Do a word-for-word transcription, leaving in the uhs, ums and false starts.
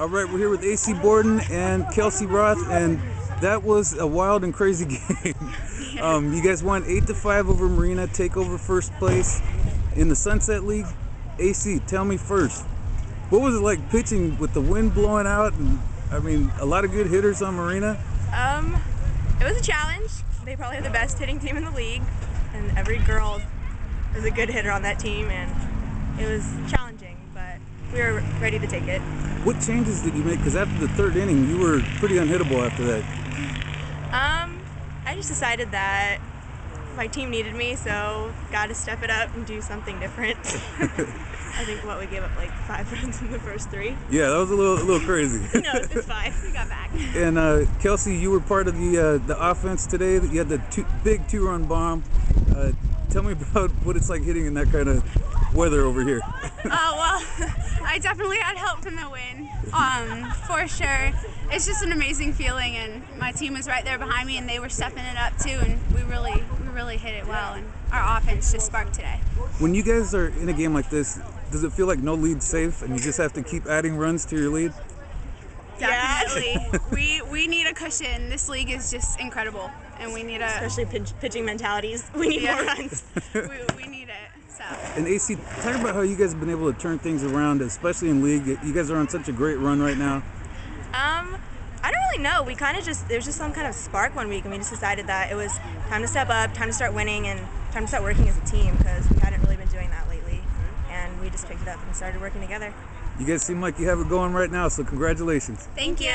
All right, we're here with A C. Borden and Kelsea Roth, and that was a wild and crazy game. um, you guys won eight to five over Marina, take over first place in the Sunset League. A C, tell me first, what was it like pitching with the wind blowing out? And I mean, a lot of good hitters on Marina. Um, it was a challenge. They probably have the best hitting team in the league, and every girl is a good hitter on that team, and it was challenging, but we were ready to take it. What changes did you make? Because after the third inning, you were pretty unhittable after that. Um, I just decided that my team needed me, so got to step it up and do something different. I think what we gave up like five runs in the first three. Yeah, that was a little, a little crazy. No, it was fine. We got back. And uh, Kelsea, you were part of the uh, the offense today. You had the two, big two-run bomb. Uh, tell me about what it's like hitting in that kind of weather over here. Oh uh, well, I definitely had help from the wind, um, for sure. It's just an amazing feeling, and my team was right there behind me, and they were stepping it up too, and we really, we really hit it well, and our offense just sparked today. When you guys are in a game like this, does it feel like no lead's safe, and you just have to keep adding runs to your lead? Definitely. we we need a cushion. This league is just incredible, and we need a especially pitch, pitching mentalities. We need yeah. more runs. we, we need it. So. And A C, talk about how you guys have been able to turn things around, especially in league. You guys are on such a great run right now. Um, I don't really know. We kind of just there was just some kind of spark one week, and we just decided that it was time to step up, time to start winning, and time to start working as a team because we hadn't really been doing that lately. And we just picked it up and started working together. You guys seem like you have it going right now, so congratulations. Thank you.